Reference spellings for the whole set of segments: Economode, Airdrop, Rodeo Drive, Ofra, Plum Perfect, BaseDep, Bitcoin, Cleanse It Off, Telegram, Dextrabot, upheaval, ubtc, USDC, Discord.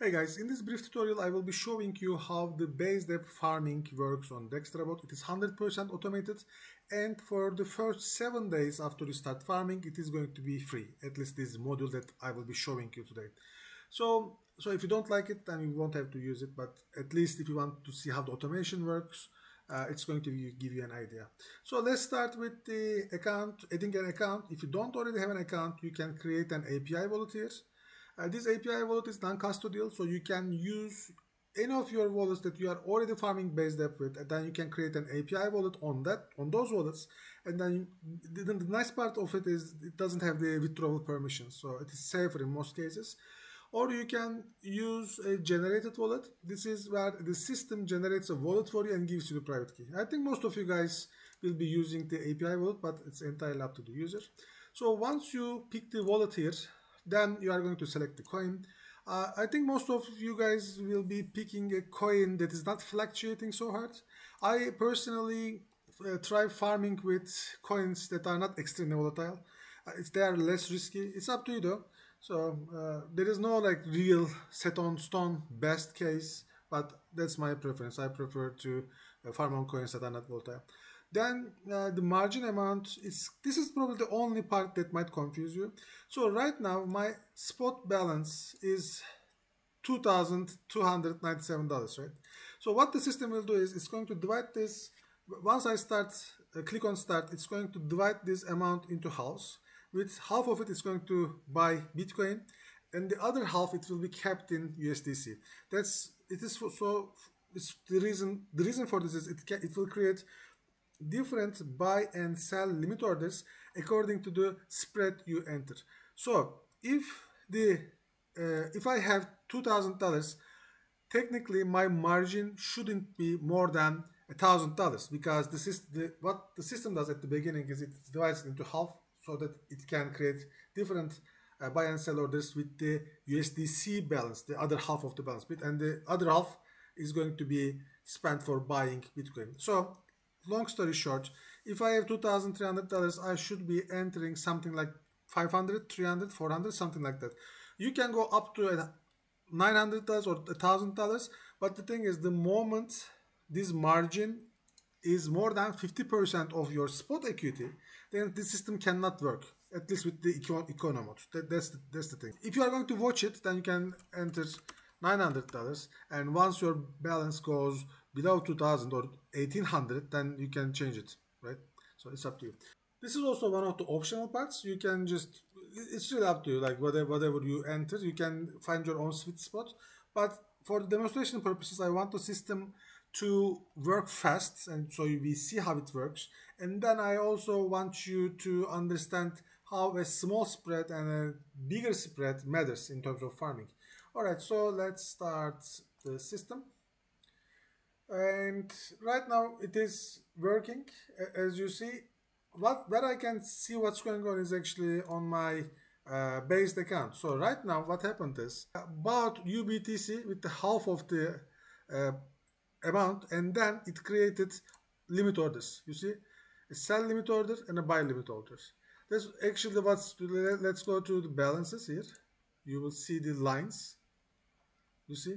Hey guys, in this brief tutorial I will be showing you how the BaseDep farming works on Dextrabot. It is 100% automated, and for the first 7 days after you start farming it is going to be free, at least this module that I will be showing you today. So if you don't like it, then you won't have to use it, but at least if you want to see how the automation works, it's going to give you an idea. So let's start with the account, adding an account. If you don't already have an account, you can create an API wallet here. This API wallet is non-custodial, so you can use any of your wallets that you are already farming BaseDep with, and then you can create an API wallet on those wallets. And then the nice part of it is it doesn't have the withdrawal permissions, so it is safer in most cases. Or you can use a generated wallet. This is where the system generates a wallet for you and gives you the private key. I think most of you guys will be using the API wallet, but it's entirely up to the user. So once you pick the wallet here, then you are going to select the coin. I think most of you guys will be picking a coin that is not fluctuating so hard. I personally try farming with coins that are not extremely volatile. They are less risky. It's up to you though. So there is no like real set on stone best case, but that's my preference. I prefer to farm on coins that are not volatile. Then the margin amount, this is probably the only part that might confuse you. So right now my spot balance is $2,297, right? So what the system will do is it's going to divide this. Once I click on start, it's going to divide this amount into halves. With half of it is going to buy Bitcoin, and the other half it will be kept in USDC. The reason for this is it will create different buy and sell limit orders according to the spread you enter. So if I have $2,000, technically my margin shouldn't be more than $1,000, because this is what the system does at the beginning is it divides it into half so that it can create different buy and sell orders with the USDC balance, the other half of the balance bit, and the other half is going to be spent for buying Bitcoin. So long story short, if I have $2,300, I should be entering something like 500, 300, 400, something like that. You can go up to $900 or $1,000, but the thing is, the moment this margin is more than 50% of your spot equity, then this system cannot work, at least with the econo mode. That's the thing. If you are going to watch it, then you can enter $900, and once your balance goes below 2,000 or 1,800, then you can change it, right? So it's up to you. This is also one of the optional parts. You can it's really up to you, like whatever you enter, you can find your own sweet spot. But for demonstration purposes, I want the system to work fast, and so we see how it works. And then I also want you to understand how a small spread and a bigger spread matters in terms of farming. All right, so let's start the system. And right now it is working, as you see. Where I can see what's going on is actually on my based account. So right now what happened is about UBTC with the half of the amount, and then it created limit orders. You see, a sell limit order and a buy limit order. That's actually let's go to the balances here. You will see the lines. You see.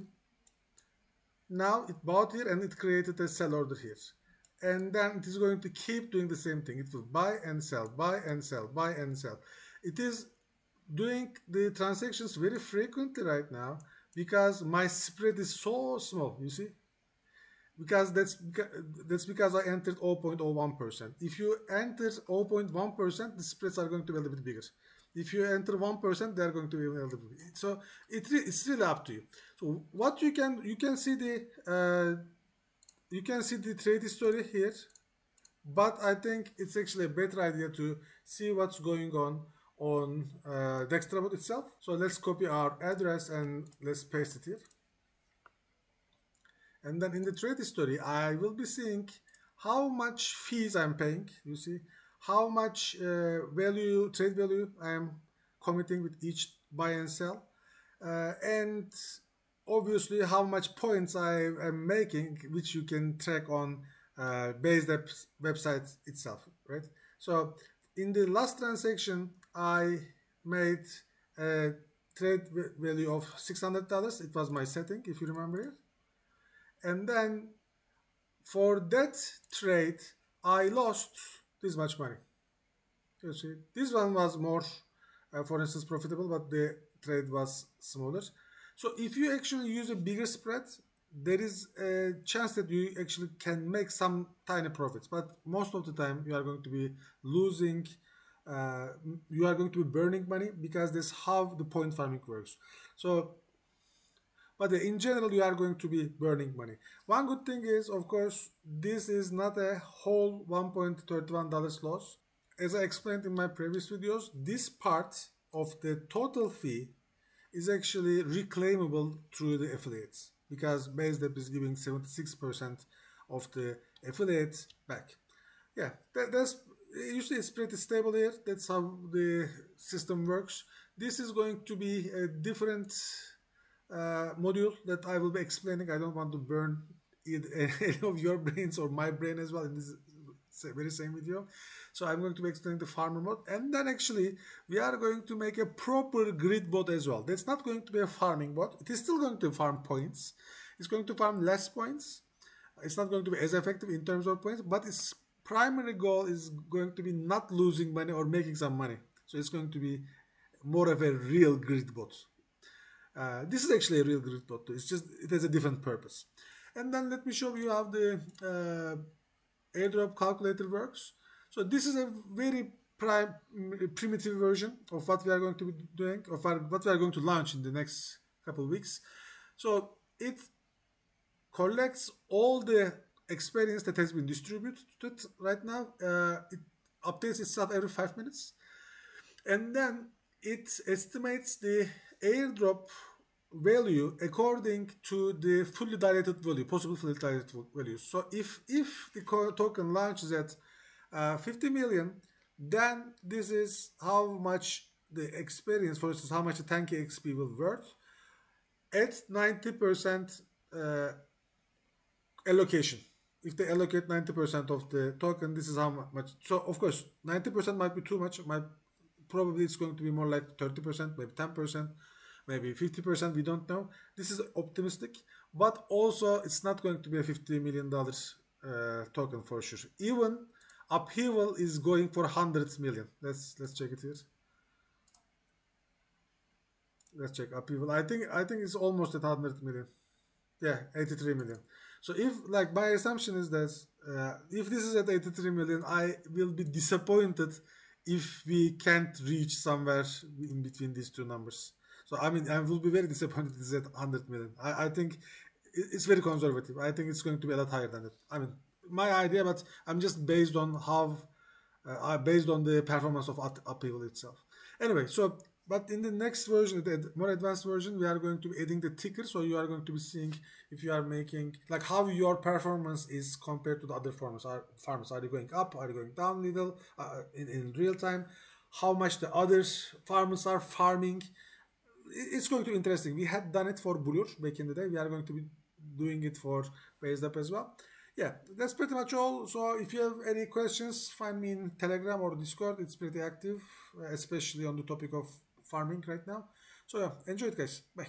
Now it bought here and it created a sell order here, and then it is going to keep doing the same thing. It will buy and sell, buy and sell, buy and sell. It is doing the transactions very frequently right now because my spread is so small, you see, because that's because I entered 0.01%. If you enter 0.1%, the spreads are going to be a little bit bigger. If you enter 1%, they are going to be a little bit. So it's really up to you. So what you can see the trade history here, but I think it's actually a better idea to see what's going on Dextrabot itself. So let's copy our address and let's paste it here. And then in the trade history, I will be seeing how much fees I'm paying. You see, how much trade value I am committing with each buy and sell, and obviously how much points I am making, which you can track on BaseDep website itself, right? So in the last transaction I made trade value of $600. It was my setting, if you remember it. And then for that trade, I lost this much money. You see, this one was more, for instance, profitable, but the trade was smaller. So if you actually use a bigger spread, there is a chance that you actually can make some tiny profits, but most of the time you are going to be losing. You are going to be burning money, because that's how the point farming works. So, but in general, you are going to be burning money. One good thing is, of course, this is not a whole $1.31 loss. As I explained in my previous videos, this part of the total fee is actually reclaimable through the affiliates, because BaseDep is giving 76% of the affiliates back. Yeah, that's usually it's pretty stable here. That's how the system works. This is going to be a different module that I will be explaining. I don't want to burn any of your brains or my brain as well in this very same video. So I'm going to be explaining the farmer mode, and then actually we are going to make a proper grid bot as well. That's not going to be a farming bot. It is still going to farm points. It's going to farm less points. It's not going to be as effective in terms of points, but it's primary goal is going to be not losing money or making some money. So it's going to be more of a real grid bot. This is actually a real grid bot too. It's just it has a different purpose. And then let me show you how the airdrop calculator works. So this is a very primitive version of what we are going to be doing, of what we are going to launch in the next couple of weeks. So it collects all the experience that has been distributed right now. It updates itself every 5 minutes, and then it estimates the airdrop value according to the fully diluted value, possible fully diluted value. So if the token launches at 50 million, then this is how much the experience, for instance, how much the 10k XP will worth at 90% allocation. If they allocate 90% of the token, this is how much. So of course 90% might be too much. Probably it's going to be more like 30%, maybe 10%, maybe 50%, we don't know. This is optimistic, but also it's not going to be a $50 million token for sure. Even Upheaval is going for 100 million. Let's check it here. Let's check Upheaval. I think it's almost at 100 million. Yeah, 83 million. So if, like, my assumption is that if this is at 83 million, I will be disappointed if we can't reach somewhere in between these two numbers. So I mean, I will be very disappointed if it's at 100 million. I think it's very conservative. I think it's going to be a lot higher than that. I mean, my idea, but I'm just based on how, based on the performance of Upheaval itself. Anyway, so, but in the next version, the more advanced version, we are going to be adding the ticker. So you are going to be seeing if you are making, like, how your performance is compared to the other farmers. Are you going up? Are you going down little in real time? How much the other farmers are farming? It's going to be interesting. We had done it for Blur back in the day. We are going to be doing it for BaseDep as well. Yeah, that's pretty much all. So if you have any questions, find me in Telegram or Discord. It's pretty active, especially on the topic of farming right now. So yeah, enjoy it, guys. Bye.